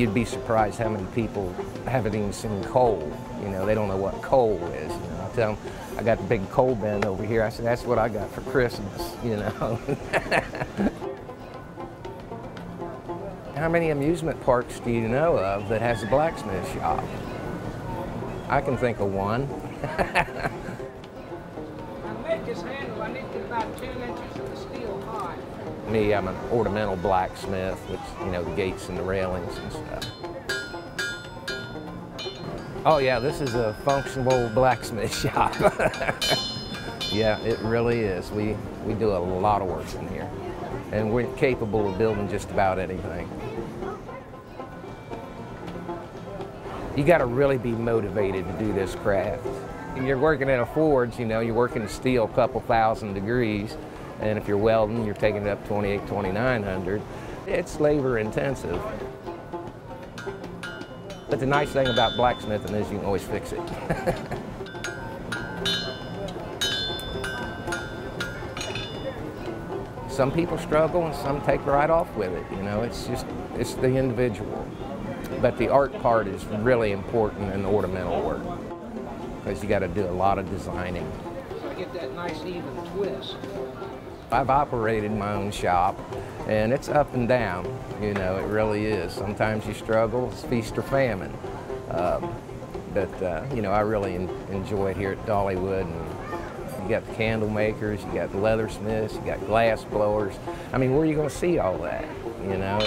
you'd be surprised how many people haven't even seen coal. You know, they don't know what coal is. You know, I tell them, I got the big coal bin over here. I said, that's what I got for Christmas, you know. How many amusement parks do you know of that has a blacksmith shop? I can think of one. My mic is handle. I need to about 10 inches of the steel high. Me, I'm an ornamental blacksmith, which, you know, the gates and the railings and stuff. Oh yeah, this is a functional blacksmith shop. Yeah, it really is. We do a lot of work in here. And we're capable of building just about anything. You got to really be motivated to do this craft. You're working in a forge, you know, you're working steel a couple thousand degrees, and if you're welding, you're taking it up 28, 2900. It's labor intensive. But the nice thing about blacksmithing is you can always fix it. Some people struggle and some take right off with it, you know, it's just, it's the individual. But the art part is really important in the ornamental work, because you got to do a lot of designing. So I get that nice even twist. I've operated my own shop, and it's up and down, you know, it really is. Sometimes you struggle, it's feast or famine. You know, I really enjoy it here at Dollywood. You got the candle makers, you got the leathersmiths, you got glass blowers. I mean, where are you going to see all that? You know,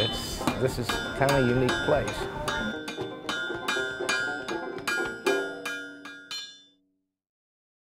this is kind of a unique place.